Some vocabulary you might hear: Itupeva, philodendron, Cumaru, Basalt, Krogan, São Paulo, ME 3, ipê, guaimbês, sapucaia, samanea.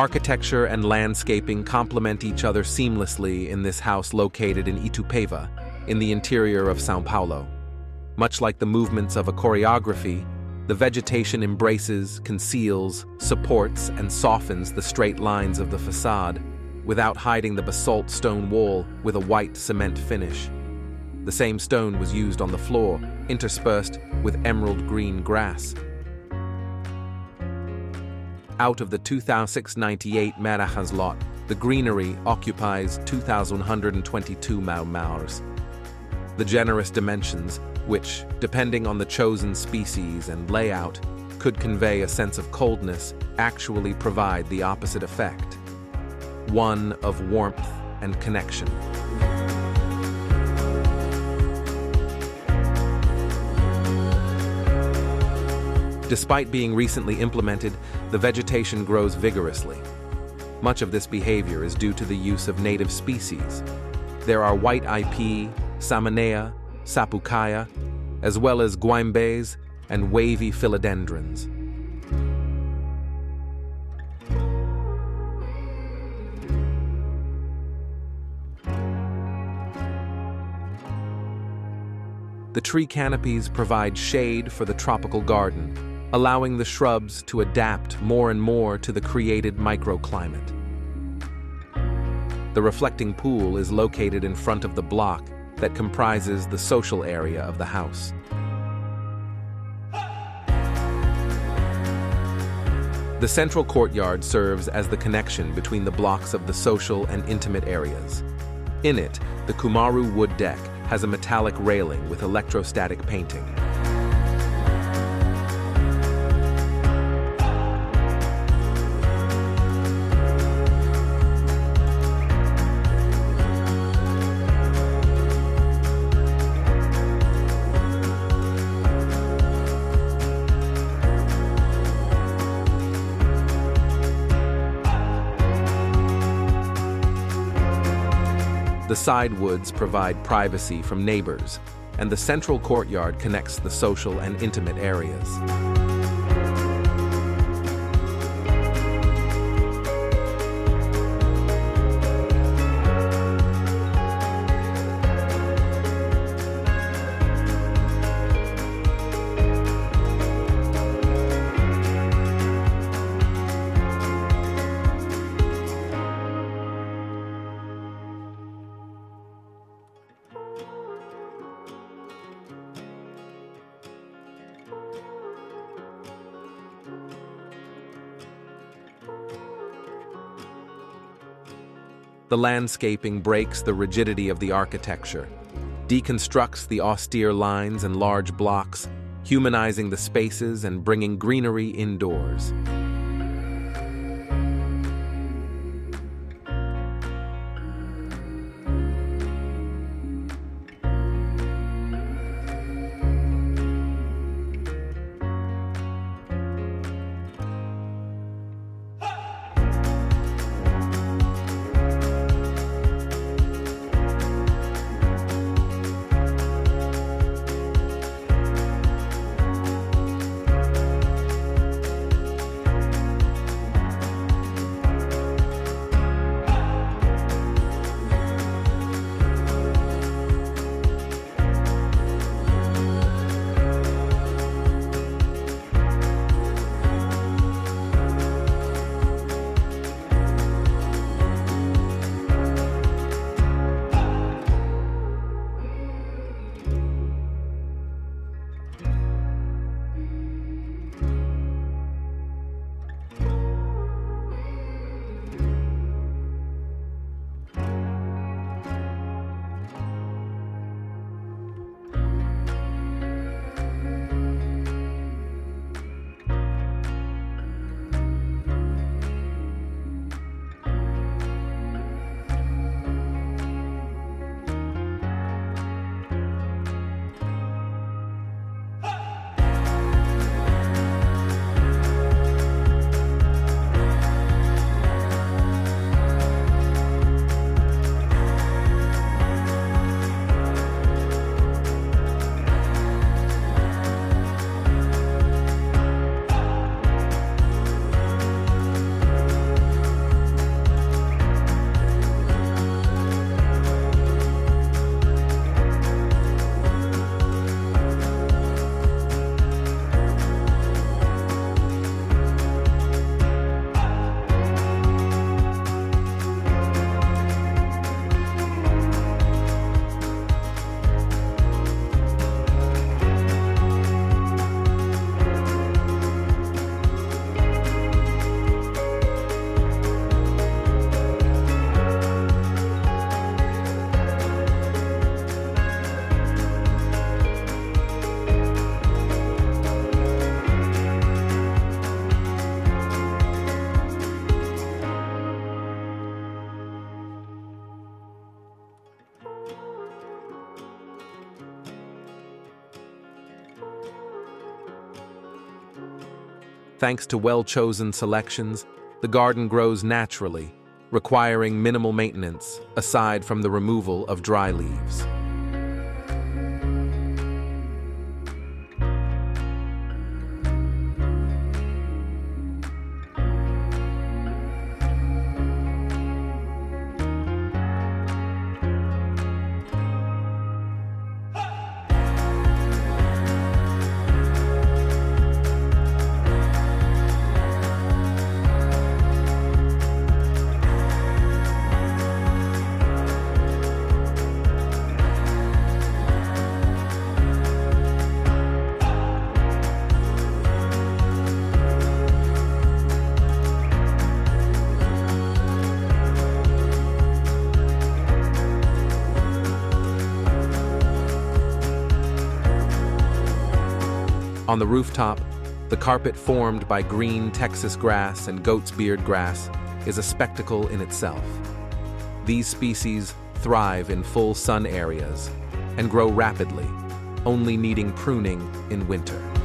Architecture and landscaping complement each other seamlessly in this house located in Itupeva, in the interior of São Paulo. Much like the movements of a choreography, the vegetation embraces, conceals, supports, and softens the straight lines of the facade, without hiding the basalt stone wall with a white cement finish. The same stone was used on the floor, interspersed with emerald green grass. Out of the 2,698 Marajas lot, the greenery occupies 2,122 maumaurs. The generous dimensions, which, depending on the chosen species and layout, could convey a sense of coldness, actually provide the opposite effect, one of warmth and connection. Despite being recently implemented, the vegetation grows vigorously. Much of this behavior is due to the use of native species. There are white ipê, samanea, sapucaia, as well as guaimbês and wavy philodendrons. The tree canopies provide shade for the tropical garden, allowing the shrubs to adapt more and more to the created microclimate. The reflecting pool is located in front of the block that comprises the social area of the house. The central courtyard serves as the connection between the blocks of the social and intimate areas. In it, the Cumaru wood deck has a metallic railing with electrostatic painting. The side woods provide privacy from neighbors, and the central courtyard connects the social and intimate areas. The landscaping breaks the rigidity of the architecture, deconstructs the austere lines and large blocks, humanizing the spaces and bringing greenery indoors. Thanks to well-chosen selections, the garden grows naturally, requiring minimal maintenance, aside from the removal of dry leaves. On the rooftop, the carpet formed by green Texas grass and goat's beard grass is a spectacle in itself. These species thrive in full sun areas and grow rapidly, only needing pruning in winter.